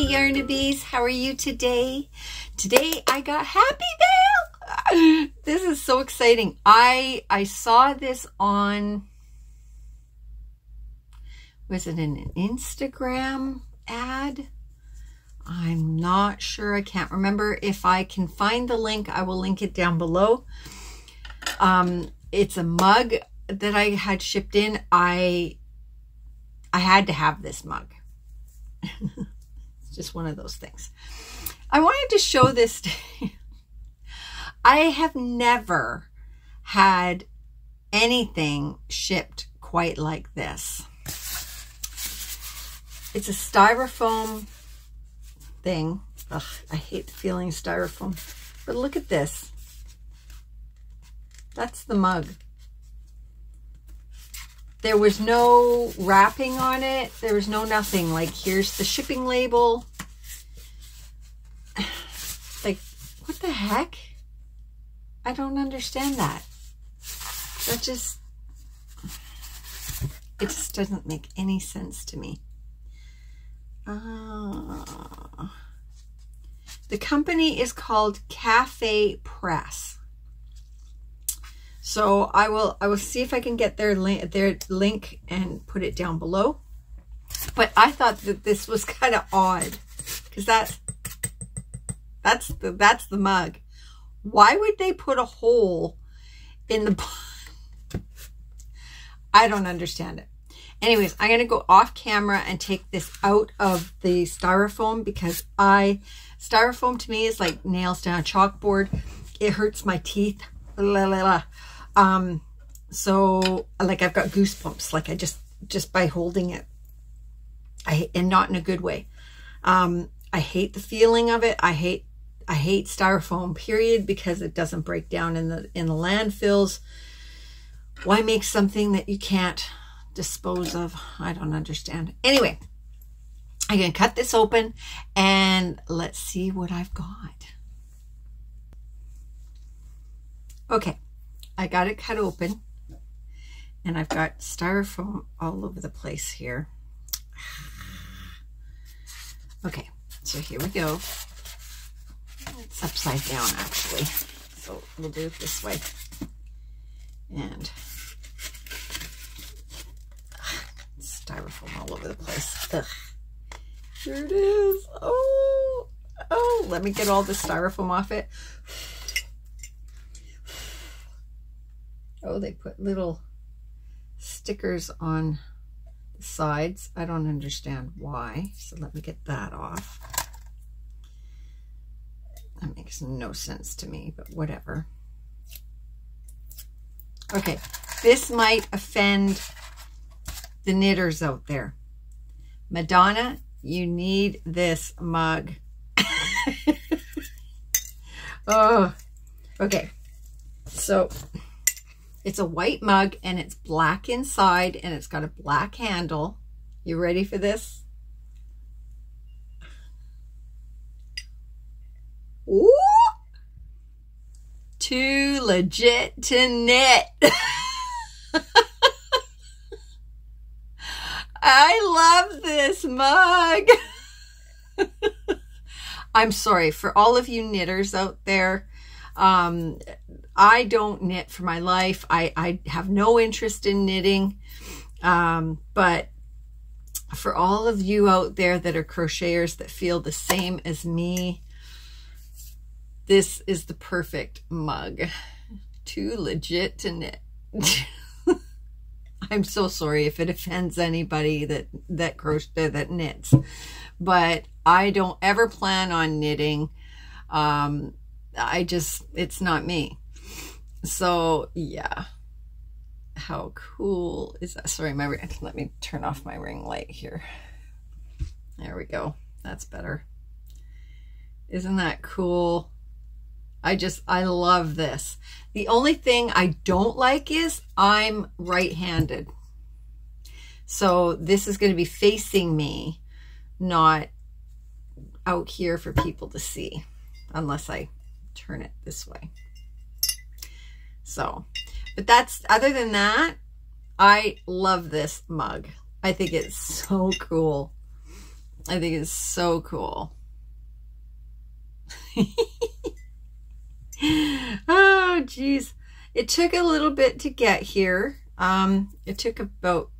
Hi Yarnabees, how are you today? Today I got Happy Mail. This is so exciting. I saw this on, was it an Instagram ad? I'm not sure. I can't remember. If I can find the link, I will link it down below. It's a mug that I had shipped in. I had to have this mug. It's just one of those things. I wanted to show this to you. I have never had anything shipped quite like this. It's a styrofoam thing. Ugh, I hate feeling styrofoam. But look at this. That's the mug. There was no wrapping on it. There was no nothing. Like, here's the shipping label. Like, what the heck? I don't understand that. That just... it just doesn't make any sense to me. The company is called Cafe Press. So I will see if I can get their link and put it down below. But I thought that this was kind of odd because that's the mug. Why would they put a hole in the bottom? I don't understand it. Anyways, I'm going to go off camera and take this out of the styrofoam because styrofoam to me is like nails down a chalkboard. It hurts my teeth. La, la, la. So like I've got goosebumps, like I just by holding it, and not in a good way. I hate the feeling of it. I hate styrofoam period because it doesn't break down in the landfills. Why make something that you can't dispose of? I don't understand. Anyway, I'm going to cut this open and let's see what I've got. Okay, I got it cut open and I've got styrofoam all over the place here. Okay, so here we go. It's upside down actually. So we'll do it this way. And styrofoam all over the place. Ugh. Here it is. Oh, let me get all the styrofoam off it. Oh, they put little stickers on the sides. I don't understand why. So let me get that off. That makes no sense to me, but whatever. Okay, this might offend the knitters out there. Madonna, you need this mug. Oh, okay. So... it's a white mug and it's black inside and it's got a black handle. You ready for this? Ooh! Too legit to knit. I love this mug. I'm sorry for all of you knitters out there. I don't knit for my life. I have no interest in knitting. But for all of you out there that are crocheters that feel the same as me, this is the perfect mug. Too legit to knit. I'm so sorry if it offends anybody that knits, but I don't ever plan on knitting. It's not me. So yeah, how cool is that? Sorry, let me turn off my ring light here. There we go. That's better. Isn't that cool? I love this. The only thing I don't like is I'm right-handed. So this is going to be facing me, not out here for people to see, unless I turn it this way. So, but that's, other than that, I love this mug. I think it's so cool. I think it's so cool. Oh, geez. It took a little bit to get here. It took about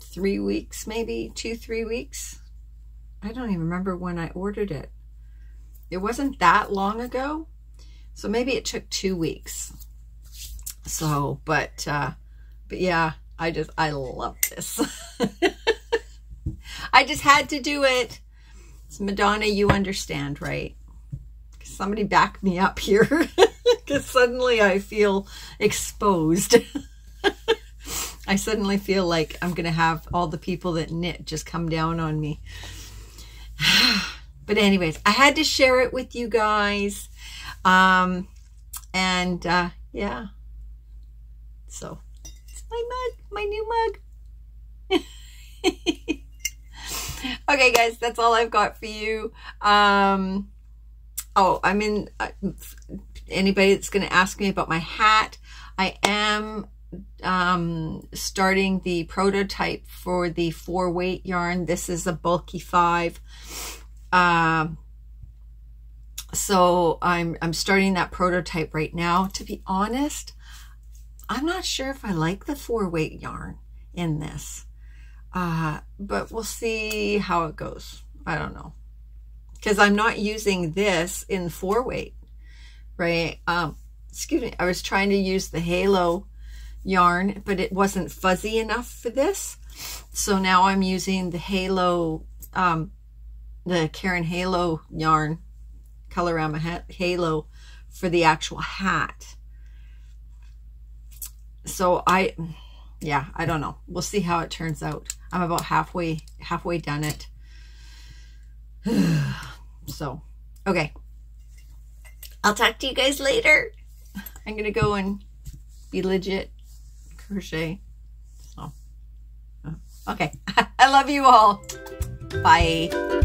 3 weeks, maybe 2-3 weeks. I don't even remember when I ordered it. It wasn't that long ago. So maybe it took 2 weeks. So, but yeah, I love this. I just had to do it. It's Madonna, you understand, right? Somebody back me up here, because suddenly I feel exposed. I suddenly feel like I'm going to have all the people that knit just come down on me. But anyways, I had to share it with you guys. Yeah. So it's my mug, my new mug. Okay, guys, that's all I've got for you. Oh, I mean, anybody that's going to ask me about my hat, I am starting the prototype for the 4-weight yarn. This is a bulky 5. So I'm starting that prototype right now. To be honest, I'm not sure if I like the 4-weight yarn in this, but we'll see how it goes. I don't know. Because I'm not using this in 4-weight, right? Excuse me, I was trying to use the Halo yarn, but it wasn't fuzzy enough for this. So now I'm using the Halo, the Karen Halo yarn, Colorama Halo, for the actual hat. So yeah, I don't know. We'll see how it turns out. I'm about halfway done it. So, okay. I'll talk to you guys later. I'm going to go and be legit crochet. So, okay. I love you all. Bye.